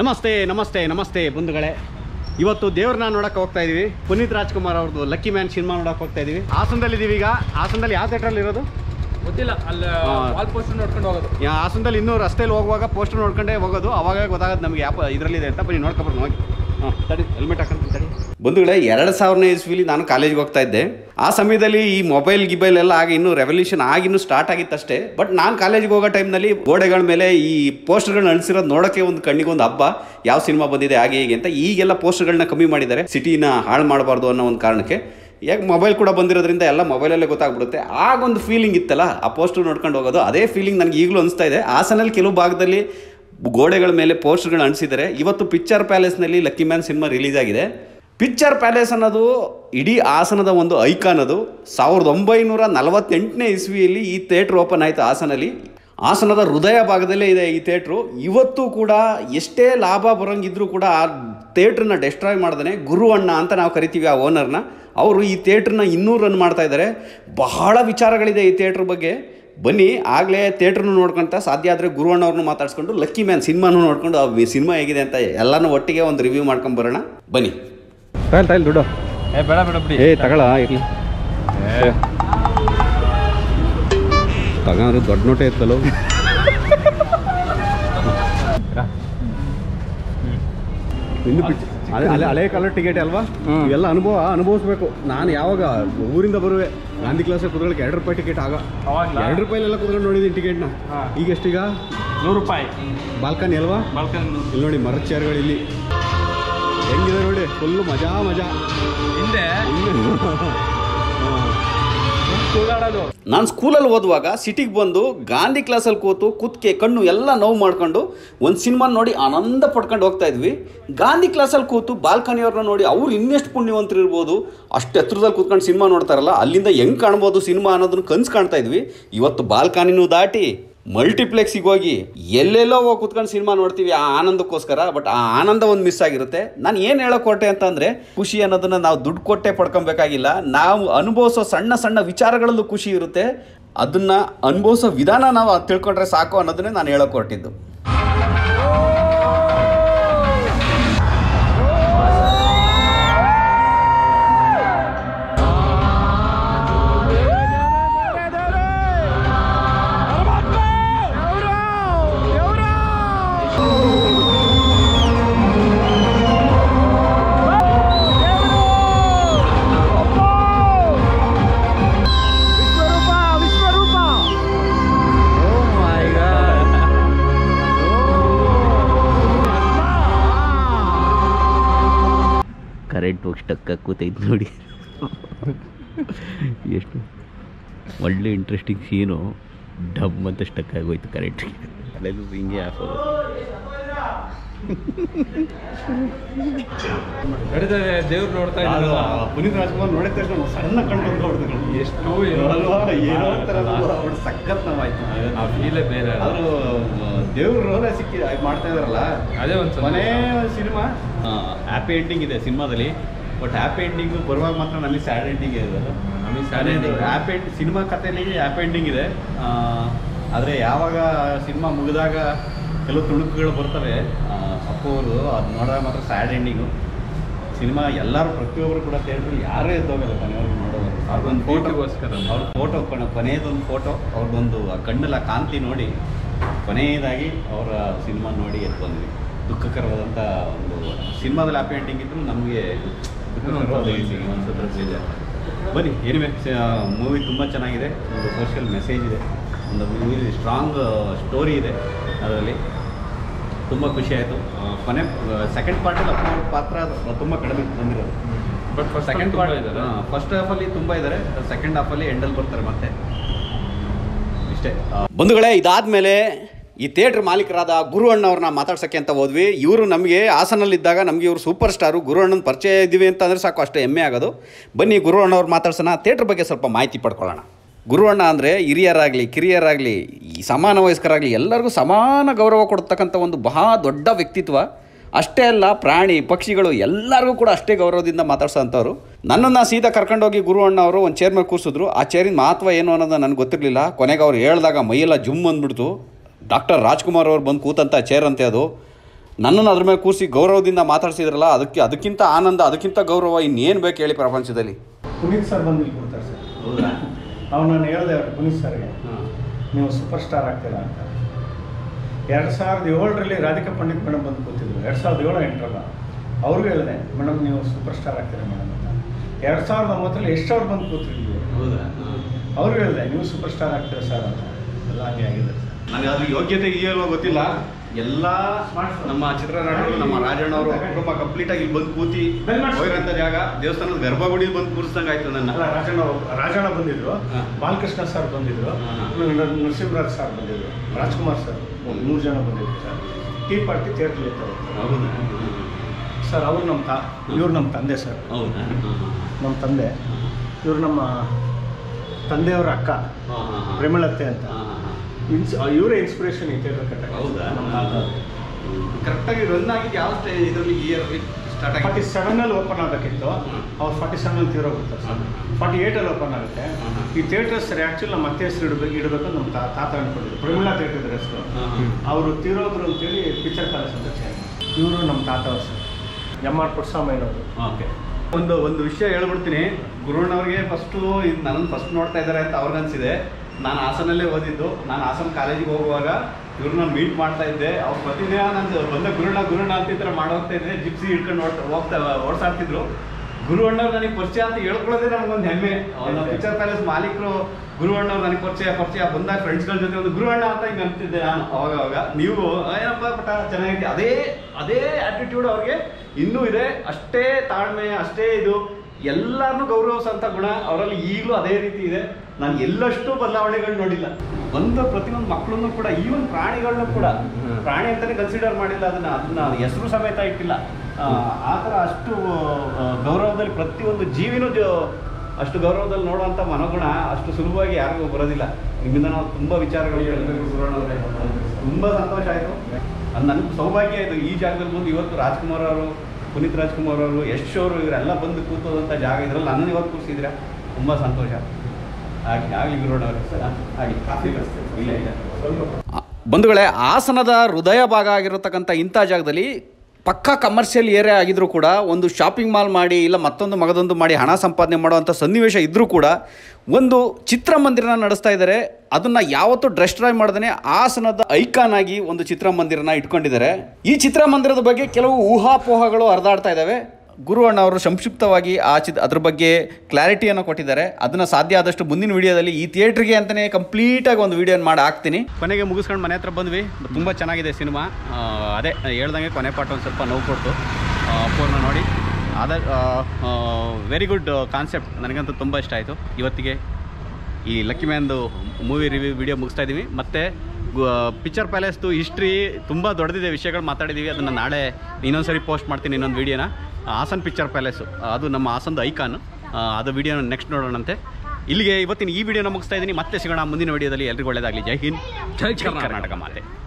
ನಮಸ್ತೆ ನಮಸ್ತೆ ನಮಸ್ತೆ ಬಂಧುಗಳೇ, ಇವತ್ತು ದೇವ್ರನ್ನ ನೋಡಕ್ಕೆ ಹೋಗ್ತಾ ಇದೀವಿ. ಪುನೀತ್ ರಾಜ್ಕುಮಾರ್ ಅವ್ರದ್ದು ಲಕ್ಕಿ ಮ್ಯಾನ್ ಸಿನಿಮಾ ನೋಡಕ್ಕೆ ಹೋಗ್ತಾ ಇದೀವಿ. ಹಾಸನದಲ್ಲಿ ಇದೀವಿ. ಈಗ ಹಾಸನದಲ್ಲಿ ಯಾವ ಥಿಯೇಟ್ರಲ್ಲಿ ಇರೋದು ಗೊತ್ತಿಲ್ಲ, ಅಲ್ಲಿ ವಾಲ್ ಪೋಸ್ಟರ್ ನೋಡ್ಕೊಂಡು ಹೋಗೋದು. ಹಾಸನದಲ್ಲಿ ಇನ್ನೂ ರಸ್ತೆಯಲ್ಲಿ ಹೋಗುವಾಗ ಪೋಸ್ಟರ್ ನೋಡ್ಕೊಂಡೇ ಹೋಗೋದು, ಅವಾಗ ಗೊತ್ತಾಗೋದು ನಮಗೆ ಯಾವ ಇದರಲ್ಲಿದೆ ಅಂತ. ಬನ್ನಿ ನೋಡ್ಕೊಬರ್ನು ಹೋಗಿ. ಹಾಂ ತಡಿ, ಹೆಲ್ಮೆಟ್ ಹಾಕೊಂಡು ತಡಿ. ಬಂಧುಗಳೇ, 2000ನೇ ಇಸ್ವಿಲಿ ನಾನು ಕಾಲೇಜ್ಗೆ ಹೋಗ್ತಾ ಇದ್ದೆ. ಆ ಸಮಯದಲ್ಲಿ ಈ ಮೊಬೈಲ್ ಗಿಬೈಲ್ ಎಲ್ಲ ಆಗಿ ಇನ್ನೂ ರೆವಲ್ಯೂಷನ್ ಆಗಿನ್ನೂ ಸ್ಟಾರ್ಟ್ ಆಗಿತ್ತಷ್ಟೇ. ಬಟ್ ನಾನು ಕಾಲೇಜ್ಗೆ ಹೋಗೋ ಟೈಮ್ನಲ್ಲಿ ಗೋಡೆಗಳ ಮೇಲೆ ಈ ಪೋಸ್ಟರ್ಗಳನ್ನ ಅಳಿಸಿರೋದು ನೋಡೋಕ್ಕೆ ಒಂದು ಕಣ್ಣಿಗೆ ಒಂದು ಹಬ್ಬ. ಯಾವ ಸಿನಿಮಾ ಬಂದಿದೆ ಹಾಗೆ ಹೀಗೆ ಅಂತ ಈಗೆಲ್ಲ ಪೋಸ್ಟರ್ಗಳನ್ನ ಕಮ್ಮಿ ಮಾಡಿದ್ದಾರೆ, ಸಿಟಿನ ಹಾಳು ಮಾಡಬಾರ್ದು ಅನ್ನೋ ಒಂದು ಕಾರಣಕ್ಕೆ. ಯಾಕೆ ಮೊಬೈಲ್ ಕೂಡ ಬಂದಿರೋದ್ರಿಂದ ಎಲ್ಲ ಮೊಬೈಲಲ್ಲೇ ಗೊತ್ತಾಗ್ಬಿಡುತ್ತೆ. ಆಗೊಂದು ಫೀಲಿಂಗ್ ಇತ್ತಲ್ಲ ಆ ಪೋಸ್ಟರ್ ನೋಡ್ಕೊಂಡು ಹೋಗೋದು, ಅದೇ ಫೀಲಿಂಗ್ ನನಗೆ ಈಗಲೂ ಅನಿಸ್ತಾ ಇದೆ. ಹಾಸನಲ್ಲಿ ಕೆಲವು ಭಾಗದಲ್ಲಿ ಗೋಡೆಗಳ ಮೇಲೆ ಪೋಸ್ಟರ್ಗಳು ಅಂಟಿಸಿದ್ದಾರೆ. ಇವತ್ತು ಪಿಕ್ಚರ್ ಪ್ಯಾಲೇಸ್ನಲ್ಲಿ ಲಕ್ಕಿ ಮ್ಯಾನ್ ಸಿನಿಮಾ ರಿಲೀಸ್ ಆಗಿದೆ. ಪಿಕ್ಚರ್ ಪ್ಯಾಲೇಸ್ ಅನ್ನೋದು ಇಡೀ ಹಾಸನದ ಒಂದು ಐಕಾನ್. ಅದು 1948ನೇ ಇಸ್ವಿಯಲ್ಲಿ ಈ ಥಿಯೇಟ್ರ್ ಓಪನ್ ಆಯಿತು ಹಾಸನಲ್ಲಿ. ಹಾಸನದ ಹೃದಯ ಭಾಗದಲ್ಲೇ ಇದೆ ಈ ಥಿಯೇಟ್ರು. ಇವತ್ತು ಕೂಡ ಎಷ್ಟೇ ಲಾಭ ಬರೋಂಗಿದ್ರೂ ಕೂಡ ಆ ಥಿಯೇಟ್ರನ್ನ ಡೆಸ್ಟ್ರಾಯ್ ಮಾಡ್ದಾನೆ ಗುರು ಅಣ್ಣ ಅಂತ ನಾವು ಕರಿತೀವಿ ಆ ಓನರ್ನ. ಅವರು ಈ ಥಿಯೇಟ್ರನ್ನ ಇನ್ನೂ ರನ್ ಮಾಡ್ತಾ ಇದ್ದಾರೆ. ಬಹಳ ವಿಚಾರಗಳಿದೆ ಈ ಥಿಯೇಟ್ರ್ ಬಗ್ಗೆ. ಬನ್ನಿ, ಆಗಲೇ ಥಿಯೇಟ್ರನ್ನು ನೋಡ್ಕೊಂತ ಸಾಧ್ಯ ಆದರೆ ಗುರುವಣ್ಣವ್ರನ್ನೂ ಮಾತಾಡಿಸ್ಕೊಂಡು ಲಕ್ಕಿ ಮ್ಯಾನ್ ಸಿನಿಮಾನು ನೋಡ್ಕೊಂಡು ಆ ಸಿನಿಮಾ ಹೇಗಿದೆ ಅಂತ ಎಲ್ಲನೂ ಒಟ್ಟಿಗೆ ಒಂದು ರಿವ್ಯೂ ಮಾಡ್ಕೊಂಡು ಬರೋಣ. ಬನ್ನಿ. ತಗೊಳ್ಳಿ ದುಡ್ಡು. ಏ ಬೇಡ ಬೇಡ ಬಿಡಿ. ಏ ತಗೊಳ್ಳ, ಇರಲಿ ತಗೊಂಡ್ರೆ ದೊಡ್ಡ ನೋಟೆ ಇತ್ತಲ್ಲ. ಇನ್ನು ಹಳೆ ಕಾಲದ ಟಿಕೆಟ್ ಅಲ್ವಾ, ಇವೆಲ್ಲ ಅನುಭವಿಸ್ಬೇಕು. ನಾನು ಯಾವಾಗ ಊರಿಂದ ಬರುವೆ ಗಾಂಧಿ ಕ್ಲಾಸಲ್ಲಿ ಕುತ್ಕೊಳ್ಳೋಕೆ ₹2 ಟಿಕೆಟ್ ಆಗ ₹2 ಕುತ್ಕೊಂಡು ನೋಡಿದ್ದೀನಿ ಟಿಕೆಟ್ನ. ಈಗ ಎಷ್ಟೀಗ ₹100. ಬಾಲ್ಕನಿ ಅಲ್ವಾ, ಬಾಲ್ಕನಿ ಇಲ್ಲಿ ನೋಡಿ. ಮರದ ಚೇರ್ಗಳು ಇಲ್ಲಿ ಹೆಂಗಿದೆ ನೋಡಿ, ಫುಲ್ಲು ಮಜಾ ಮಜಾ. ಹಿಂದೆ ನಾನು ಸ್ಕೂಲಲ್ಲಿ ಓದುವಾಗ ಸಿಟಿಗೆ ಬಂದು ಗಾಂಧಿ ಕ್ಲಾಸಲ್ಲಿ ಕೂತ್ಕೆ ಕಣ್ಣು ಎಲ್ಲ ನೋವು ಮಾಡ್ಕೊಂಡು ಒಂದು ಸಿನಿಮಾ ನೋಡಿ ಆನಂದ ಪಡ್ಕೊಂಡು ಹೋಗ್ತಾ ಇದ್ವಿ. ಗಾಂಧಿ ಕ್ಲಾಸಲ್ಲಿ ಕೂತು ಬಾಲ್ಕನಿಯವ್ರನ್ನ ನೋಡಿ ಅವ್ರು ಇನ್ನೆಷ್ಟು ಪುಣ್ಯವಂತರು ಇರ್ಬೋದು, ಅಷ್ಟು ಎತ್ತರದಲ್ಲಿ ಕೂತ್ಕೊಂಡು ಸಿನಿಮಾ ನೋಡ್ತಾರಲ್ಲ, ಅಲ್ಲಿಂದ ಹೆಂಗೆ ಕಾಣ್ಬೋದು ಸಿನಿಮಾ ಅನ್ನೋದನ್ನು ಕನ್ಸು ಕಾಣ್ತಾ ಇದ್ವಿ. ಇವತ್ತು ಬಾಲ್ಕನಿನೂ ದಾಟಿ ಮಲ್ಟಿಪ್ಲೆಕ್ಸಿಗೆ ಹೋಗಿ ಎಲ್ಲೆಲ್ಲೋ ಹೋಗಿ ಕೂತ್ಕೊಂಡು ಸಿನಿಮಾ ನೋಡ್ತೀವಿ ಆ ಆನಂದಕ್ಕೋಸ್ಕರ. ಬಟ್ ಆ ಆನಂದ ಒಂದು ಮಿಸ್ ಆಗಿರುತ್ತೆ. ನಾನು ಏನು ಹೇಳೋಕೊಟ್ಟೆ ಅಂತಂದರೆ, ಖುಷಿ ಅನ್ನೋದನ್ನು ನಾವು ದುಡ್ಡು ಕೊಟ್ಟೆ ಪಡ್ಕೊಬೇಕಾಗಿಲ್ಲ. ನಾವು ಅನುಭವಿಸೋ ಸಣ್ಣ ಸಣ್ಣ ವಿಚಾರಗಳಲ್ಲೂ ಖುಷಿ ಇರುತ್ತೆ. ಅದನ್ನು ಅನುಭವಿಸೋ ವಿಧಾನ ನಾವು ತಿಳ್ಕೊಂಡ್ರೆ ಸಾಕು ಅನ್ನೋದನ್ನೇ ನಾನು ಹೇಳೋಕೊಟ್ಟಿದ್ದು. ಕೂತೈತೆ ನೋಡಿ, ಎಷ್ಟು ಒಳ್ಳೆ ಇಂಟ್ರೆಸ್ಟಿಂಗ್ ಸೀನು. ಡಬ್ ಅಂತ ಸ್ಟಕ್ ಆಗೋಯ್ತು ಕರೆಕ್ಟ್. ಹಿಂಗೆ ಹಾಕೋದು ದೇವ್ರು ನೋಡ್ತಾ ಇದ್ದಾರಲ್ಲ ಪುನೀತ್ ರಾಜ್ಕುಮಾರ್ ನೋಡಿದ ತಕ್ಷಣ ಸಣ್ಣ ಕಣ್ಕೊಂಡು ಎಷ್ಟು ಏನೋ ಥರ ಸಖತ್ ನಾವಾಯ್ತು. ಆ ಫೀಲೇ ಬೇರೆ. ಅವರು ದೇವ್ರು ಸಿಕ್ಕಿ ಮಾಡ್ತಾ ಇದಾರಲ್ಲ, ಅದೇ ಒಂದು ಮನೆ ಸಿನಿಮಾ ಹ್ಯಾಪಿ ಎಂಡಿಂಗ್ ಇದೆ ಸಿನಿಮಾದಲ್ಲಿ. ಬಟ್ ಹ್ಯಾಪಿ ಎಂಡಿಂಗು ಬರುವಾಗ ಮಾತ್ರ ನಮಗೆ ಸ್ಯಾಡ್ ಎಂಡಿಂಗ್ ಇದೆ. ನಮಗೆ sad ending happy end cinema ಕಥೆಯಲ್ಲಿ ಹ್ಯಾಪಿ ಎಂಡಿಂಗ್ ಇದೆ. ಆದರೆ ಯಾವಾಗ ಸಿನಿಮಾ ಮುಗಿದಾಗ ಕೆಲವು ತುಣುಕುಗಳು ಬರ್ತವೆ ಅಪ್ಪು ಅವರು, ಅದು ನೋಡಿದಾಗ ಮಾತ್ರ ಸ್ಯಾಡ್ ಎಂಡಿಂಗು. ಸಿನಿಮಾ ಎಲ್ಲರೂ ಪ್ರತಿಯೊಬ್ಬರು ಕೂಡ ಥಿಯೇಟ್ರಲ್ಲಿ ಯಾರೇ ಇದ್ದೋಗಲ್ಲ ಕೊನೆಯವ್ರಿಗೆ ನೋಡೋದು. ಅವ್ರದ್ದೊಂದು ಫೋಟೋಗೋಸ್ಕರ ಅವ್ರ ಫೋಟೋ ಕೊನೆಯದೊಂದು ಫೋಟೋ ಅವ್ರದ್ದೊಂದು ಕಣ್ಣೆಲ್ಲ ಕಾಂತಿ ನೋಡಿ ಕೊನೆಯದಾಗಿ ಅವರ ಸಿನಿಮಾ ನೋಡಿ ಎದ್ದು ಬಂದ್ವಿ. ದುಃಖಕರವಾದಂಥ ಒಂದು ಸಿನಿಮಾದಲ್ಲಿ ಹ್ಯಾಪಿ ಎಂಡಿಂಗ್ ಇದ್ದರೂ ನಮಗೆ ಇದೆ. ಬನ್ನಿ, ಏನಿವೆ ಮೂವಿ ತುಂಬ ಚೆನ್ನಾಗಿದೆ. ಒಂದು ಸೋಷಿಯಲ್ ಮೆಸೇಜ್ ಇದೆ, ಒಂದು ಮೂವಿ ಸ್ಟ್ರಾಂಗ್ ಸ್ಟೋರಿ ಇದೆ. ಅದರಲ್ಲಿ ತುಂಬ ಖುಷಿಯಾಯಿತು. ಕೊನೆ ಸೆಕೆಂಡ್ ಪಾರ್ಟಲ್ಲಿ ಅಪ್ಪ ಪಾತ್ರ ತುಂಬ ಕಡಿಮೆ ಬಂದಿರೋದು. ಬಟ್ ಸೆಕೆಂಡ್ ಪಾರ್ಟ್ ಫಸ್ಟ್ ಹಾಫಲ್ಲಿ ತುಂಬ ಇದ್ದಾರೆ, ಸೆಕೆಂಡ್ ಹಾಫಲ್ಲಿ ಎಂಡಲ್ಲಿ ಬರ್ತಾರೆ ಮತ್ತೆ. ಇಷ್ಟೇ ಬಂಧುಗಳೇ. ಇದಾದಮೇಲೆ ಈ ಥಿಯೇಟ್ರ್ ಮಾಲೀಕರಾದ ಗುರು ಅಣ್ಣವ್ರನ್ನ ಮಾತಾಡ್ಸೋಕ್ಕೆ ಅಂತ ಹೋದ್ವಿ. ಇವರು ನಮಗೆ ಹಾಸನಲ್ಲಿದ್ದಾಗ ನಮಗೆ ಇವರು ಸೂಪರ್ ಸ್ಟಾರು. ಗುರು ಅಣ್ಣನ ಪರಿಚಯ ಇದ್ದೀವಿ ಅಂತಂದರೆ ಸಾಕು, ಅಷ್ಟೇ ಹೆಮ್ಮೆ ಆಗೋದು. ಬನ್ನಿ ಗುರು ಅಣ್ಣವ್ರು ಮಾತಾಡ್ಸೋಣ, ಥಿಯೇಟ್ರ್ ಬಗ್ಗೆ ಸ್ವಲ್ಪ ಮಾಹಿತಿ ಪಡ್ಕೊಳ್ಳೋಣ. ಗುರು ಅಣ್ಣ ಅಂದರೆ ಹಿರಿಯರಾಗಲಿ ಕಿರಿಯರಾಗಲಿ ಈ ಸಮಾನ ವಯಸ್ಕರಾಗಲಿ ಎಲ್ಲರಿಗೂ ಸಮಾನ ಗೌರವ ಕೊಡ್ತಕ್ಕಂಥ ಒಂದು ಬಹಳ ದೊಡ್ಡ ವ್ಯಕ್ತಿತ್ವ. ಅಷ್ಟೇ ಅಲ್ಲ, ಪ್ರಾಣಿ ಪಕ್ಷಿಗಳು ಎಲ್ಲರಿಗೂ ಕೂಡ ಅಷ್ಟೇ ಗೌರವದಿಂದ ಮಾತಾಡ್ಸೋಂಥವ್ರು. ನನ್ನನ್ನು ಸೀದಾ ಕರ್ಕೊಂಡೋಗಿ ಗುರು ಅಣ್ಣ ಅವರು ಒಂದು ಚೇರ್ ಮೇಲೆ ಕೂರಿಸಿದ್ರು. ಆ ಚೇರಿನ ಮಹತ್ವ ಏನು ಅನ್ನೋದು ನನಗೆ ಗೊತ್ತಿರಲಿಲ್ಲ. ಕೊನೆಗೆ ಅವ್ರು ಹೇಳಿದಾಗ ಮೈಯೆಲ್ಲ ಜುಮ್ ಅಂದ್ಬಿಡ್ತು. ಡಾಕ್ಟರ್ ರಾಜ್ಕುಮಾರ್ ಅವ್ರು ಬಂದು ಕೂತಂಥ ಚೇರ್ ಅಂತೆ ಅದು. ನನ್ನನ್ನು ಅದ್ರ ಮೇಲೆ ಕೂರಿಸಿ ಗೌರವದಿಂದ ಮಾತಾಡ್ಸಿದ್ರಲ್ಲ, ಅದಕ್ಕಿಂತ ಆನಂದ, ಅದಕ್ಕಿಂತ ಗೌರವ ಇನ್ನೇನು ಬೇಕು ಹೇಳಿ ಪ್ರಪಂಚದಲ್ಲಿ. ಪುನೀತ್ ಸರ್ ಬಂದು ಇಲ್ಲಿ ಕೊಡ್ತಾರೆ ಸರ್, ಹೌದಾ? ಅವ್ನು ನಾನು ಹೇಳಿದೆ ಪುನೀತ್ ಸರ್ಗೆ, ನೀವು ಸೂಪರ್ ಸ್ಟಾರ್ ಆಗ್ತೀರಾ ಅಂತ. 2007 ರಾಧಿಕಾ ಪಂಡಿತ್ ಮೇಡಮ್ ಬಂದು ಕೂತಿದ್ರು, 2007-08 ಅವ್ರಿಗೂ ಹೇಳಿದೆ, ಮೇಡಮ್ ನೀವು ಸೂಪರ್ ಸ್ಟಾರ್ ಆಗ್ತೀರಾ ಮೇಡಮ್ ಅಂತ. 2009 ಎಷ್ಟವ್ರು ಬಂದು ಕೂತಿದ್ರು, ಹೌದಾ? ಅವ್ರಿಗೂ ಹೇಳಿದೆ ನೀವು ಸೂಪರ್ ಸ್ಟಾರ್ ಆಗ್ತೀರಾ ಸರ್ ಅಂತ. ಎಲ್ಲ ಹಾಗೆ ಆಗಿದೆ ಸರ್. ನನಗೆ ಅದ್ರ ಯೋಗ್ಯತೆ ಇದೆಯಲ್ವೋ ಗೊತ್ತಿಲ್ಲ. ಎಲ್ಲ ನಮ್ಮ ಚಿತ್ರನಟರು, ನಮ್ಮ ರಾಜಣ್ಣವರು ಕುಟುಂಬ ಕಂಪ್ಲೀಟ್ ಆಗಿ ಬಂದು ಕೂತಿ ಹೋಗಿರೋಂಥ ಜಾಗ ದೇವಸ್ಥಾನದ ಗರ್ಭಗುಡಿ ಬಂದು ಕೂರಿಸ್ದಂಗೆ ಆಯ್ತು. ನನ್ನ ರಾಜಣ್ಣ ಬಂದಿದ್ರು, ಬಾಲಕೃಷ್ಣ ಸರ್ ಬಂದಿದ್ರು, ನರಸಿಂಹರಾಜ್ ಸರ್ ಬಂದಿದ್ರು, ರಾಜ್ಕುಮಾರ್ ಸರ್, 3 ಜನ ಬಂದಿದ್ರು ಸರ್. ಟೀ ಪಾರ್ಟಿ ಥಿಯೇಟ್ರಲ್ಲಿ ಸರ್. ಅವರು ಇವ್ರು ನಮ್ಮ ತಂದೆ ಸರ್, ನಮ್ಮ ತಂದೆ. ಇವ್ರು ನಮ್ಮ ತಂದೆಯವ್ರ ಅಕ್ಕ ಪ್ರೇಮಳತ್ತೆ ಅಂತ. ಇವರೇ ಇನ್ಸ್ಪಿರೇಷನ್ ಈ ಥಿಯೇಟರ್ ಕಟ್ಟ. ಹೌದಾ? ಕರೆಕ್ಟಾಗಿ ರನ್ ಆಗಿದ್ದು ಯಾವ ಇದರಲ್ಲಿ ಇಯರ್ಲಿ ಸ್ಟಾರ್ಟ್ ಆಗಿ 47 ಓಪನ್ ಆಗಬೇಕಿತ್ತು. ಅವ್ರು 47 ತೀರೋಗುತ್ತೆ ಸರ್, 48 ಓಪನ್ ಆಗುತ್ತೆ ಈ ಥಿಯೇಟರ್ ಸರ್. ಆ್ಯಕ್ಚುಲಿ ನಮ್ಮ ಅತ್ತೆ ಹೆಸರು ಇಡಬೇಕು ನಮ್ಮ ತಾತ ಅಂದ್ಕೊಂಡಿದ್ರು. ಪ್ರಮೀಳಾ ಥಿಯೇಟರ್ ಹೆಸರು. ಅವರು ತೀರೋದ್ರು ಅಂತೇಳಿ ಪಿಚರ್ ಪ್ಯಾಲೇಸ್ ಅಂತ ಚೇಂಜ್. ಇವರು ನಮ್ಮ ತಾತವ್ರು ಸರ್, ಎಂ.ಆರ್. ಪುಟ್ಟಸಾಮಯ್ಯನವರು. ಓಕೆ, ಒಂದು ವಿಷಯ ಹೇಳ್ಬಿಡ್ತೀನಿ. ಗುರುಣ್ಣವ್ರಿಗೆ ಫಸ್ಟು ಇದು ನನ್ನನ್ನು ಫಸ್ಟ್ ನೋಡ್ತಾ ಇದ್ದಾರೆ ಅಂತ ಅವ್ರಿಗೆ ಅನಿಸಿದೆ. ನಾನು ಹಾಸನಲ್ಲೇ ಓದಿದ್ದು. ನಾನು ಹಾಸನ ಕಾಲೇಜಿಗೆ ಹೋಗುವಾಗ ಇವ್ರನ್ನ ಮೀಟ್ ಮಾಡ್ತಾ ಇದ್ದೆ. ಅವ್ರು ಪ್ರತಿದಿನ ನಾನು ಬಂದ ಗುರುಣ್ಣ ಅಂತ ಈ ಥರ ಮಾಡೋಗ್ತಾ ಇದ್ದೆ. ಜಿಪ್ಸಿ ಹಿಡ್ಕೊಂಡು ಹೋಗ್ತಾ ಓಡಿಸಾಡ್ತಿದ್ರು. ಗುರುಣ್ಣವ್ರು ನನಗೆ ಪರಿಚಯ ಅಂತ ಹೇಳ್ಕೊಳ್ಳೋದೇ ನನಗೊಂದು ಹೆಮ್ಮೆ. ಒಂದು ಪಿಕ್ಚರ್ ಪ್ಯಾಲೇಸ್ ಮಾಲೀಕರು ಗುರುಣ್ಣವ್ರು ನನಗೆ ಪರಿಚಯ ಬಂದಾಗ ಫ್ರೆಂಡ್ಸ್ಗಳ ಜೊತೆ ಒಂದು ಗುರುಣ್ಣ ಅಂತ ಹಿಂಗೆ ಅಂತಿದ್ದೆ ನಾನು ಅವಾಗ. ನೀವು ಏನಪ್ಪ ಪಟ ಚೆನ್ನಾಗಿದೆ. ಅದೇ ಆ್ಯಟಿಟ್ಯೂಡ್ ಅವ್ರಿಗೆ ಇನ್ನೂ ಇದೆ. ಅಷ್ಟೇ ತಾಳ್ಮೆ, ಅಷ್ಟೇ ಇದು, ಎಲ್ಲರನ್ನೂ ಗೌರವಿಸೋಂಥ ಗುಣ ಅವರಲ್ಲಿ ಈಗಲೂ ಅದೇ ರೀತಿ ಇದೆ. ನಾನು ಎಲ್ಲಷ್ಟು ಬದಲಾವಣೆಗಳು ನೋಡಿಲ್ಲ. ಪ್ರತಿಯೊಂದು ಮಕ್ಕಳನ್ನು ಕೂಡ, ಈವನ್ ಪ್ರಾಣಿಗಳನ್ನೂ ಕೂಡ ಪ್ರಾಣಿ ಅಂತಲೇ ಕನ್ಸಿಡರ್ ಮಾಡಿಲ್ಲ. ಅದನ್ನ ಹೆಸರು ಸಮೇತ ಇಟ್ಟಿಲ್ಲ. ಆ ಥರ ಅಷ್ಟು ಗೌರವದಲ್ಲಿ ಪ್ರತಿಯೊಂದು ಜೀವಿನೂ ಅಷ್ಟು ಗೌರವದಲ್ಲಿ ನೋಡುವಂಥ ಮನೋಗುಣ ಅಷ್ಟು ಸುಲಭವಾಗಿ ಯಾರಿಗೂ ಬರೋದಿಲ್ಲ. ನಿಮ್ಮಿಂದ ನಾವು ತುಂಬ ವಿಚಾರಗಳು ಹೇಳಬೇಕು ಗುರುಣ್ಣವರೇ. ತುಂಬ ಸಂತೋಷ ಆಯಿತು. ಅದು ನನಗೆ ಸೌಭಾಗ್ಯ ಆಯಿತು ಈ ಜಾಗದಲ್ಲಿ ಬಂದು. ಇವತ್ತು ರಾಜ್ಕುಮಾರ್ ಅವರು, ಪುನೀತ್ ರಾಜ್ಕುಮಾರ್ ಅವರು, ಯಶ್ ಅವರು, ಇವರೆಲ್ಲ ಬಂದು ಕೂತೋದಂಥ ಜಾಗ ಇದ್ರಲ್ಲಿ ನನ್ನನ್ನು ಇವತ್ತು ಕೂರಿಸಿದ್ರೆ ತುಂಬ ಸಂತೋಷ. ಬಂಧುಗಳೇ, ಹಾಸನದ ಹೃದಯ ಭಾಗ ಆಗಿರತಕ್ಕಂಥ ಇಂಥ ಜಾಗದಲ್ಲಿ ಪಕ್ಕಾ ಕಮರ್ಷಿಯಲ್ ಏರಿಯಾ ಆಗಿದ್ರೂ ಕೂಡ ಒಂದು ಶಾಪಿಂಗ್ ಮಾಲ್ ಮಾಡಿ, ಇಲ್ಲ ಮತ್ತೊಂದು ಮಗದೊಂದು ಮಾಡಿ ಹಣ ಸಂಪಾದನೆ ಮಾಡುವಂಥ ಸನ್ನಿವೇಶ ಇದ್ದರೂ ಕೂಡ ಒಂದು ಚಿತ್ರಮಂದಿರನ ನಡೆಸ್ತಾ ಇದ್ದಾರೆ. ಅದನ್ನು ಯಾವತ್ತೂ ಡೆಸ್ಟ್ರಾಯ್ ಮಾಡ್ದೇ ಹಾಸನದ ಐಕಾನ್ ಆಗಿ ಒಂದು ಚಿತ್ರಮಂದಿರನ ಇಟ್ಕೊಂಡಿದ್ದಾರೆ. ಈ ಚಿತ್ರಮಂದಿರದ ಬಗ್ಗೆ ಕೆಲವು ಊಹಾಪೋಹಗಳು ಹರಿದಾಡ್ತಾ ಇದ್ದಾವೆ. ಗುರುಣ್ಣ ಅವರು ಸಂಕ್ಷಿಪ್ತವಾಗಿ ಅದ್ರ ಬಗ್ಗೆ ಕ್ಲಾರಿಟಿಯನ್ನು ಕೊಟ್ಟಿದ್ದಾರೆ. ಅದನ್ನು ಸಾಧ್ಯ ಆದಷ್ಟು ಮುಂದಿನ ವಿಡಿಯೋದಲ್ಲಿ ಈ ಥಿಯೇಟ್ರಿಗೆ ಅಂತಲೇ ಕಂಪ್ಲೀಟಾಗಿ ಒಂದು ವಿಡಿಯೋ ಮಾಡಿ ಹಾಕ್ತೀನಿ. ಕೊನೆಗೆ ಮುಗಿಸ್ಕೊಂಡು ಮನೆ ಹತ್ರ ಬಂದ್ವಿ. ತುಂಬ ಚೆನ್ನಾಗಿದೆ ಸಿನಿಮಾ. ಅದೇ ಹೇಳ್ದಂಗೆ ಕೊನೆ ಪಾಠ ಒಂದು ಸ್ವಲ್ಪ ನೋವು ಕೊಡ್ತು. ಫೋನ್ನ ನೋಡಿ ಅದರ ವೆರಿ ಗುಡ್ ಕಾನ್ಸೆಪ್ಟ್. ನನಗಂತೂ ತುಂಬ ಇಷ್ಟ ಆಯಿತು. ಇವತ್ತಿಗೆ ಈ ಲಕ್ಕಿ ಮ್ಯಾನ್ದು ಮೂವಿ ರಿವ್ಯೂ ವಿಡಿಯೋ ಮುಗಿಸ್ತಾ ಇದ್ದೀವಿ. ಮತ್ತು ಪಿಕ್ಚರ್ ಪ್ಯಾಲೇಸ್ದು ಹಿಸ್ಟ್ರಿ ತುಂಬ ದೊಡ್ಡದಿದೆ. ವಿಷಯಗಳು ಮಾತಾಡಿದ್ದೀವಿ. ಅದನ್ನು ನಾಳೆ ಇನ್ನೊಂದು ಸರಿ ಪೋಸ್ಟ್ ಮಾಡ್ತೀನಿ, ಇನ್ನೊಂದು ವೀಡಿಯೋನ. ಹಾಸನ್ ಪಿಕ್ಚರ್ ಪ್ಯಾಲೇಸು, ಅದು ನಮ್ಮ ಹಾಸನದ ಐಕಾನು. ಅದು ವೀಡಿಯೋನ ನೆಕ್ಸ್ಟ್ ನೋಡೋಣಂತೆ. ಇಲ್ಲಿಗೆ ಇವತ್ತಿನ ಈ ವಿಡಿಯೋನ ಮುಗಿಸ್ತಾ ಇದ್ದೀನಿ. ಮತ್ತೆ ಸಿಗೋಣ ಮುಂದಿನ ವೀಡಿಯೋದಲ್ಲಿ. ಎಲ್ರಿಗೂ ಒಳ್ಳೆಯದಾಗಲಿ. ಜೈ ಹಿಂದ್, ಜೈ ಕರ್ನಾಟಕ ಮಾತೆ.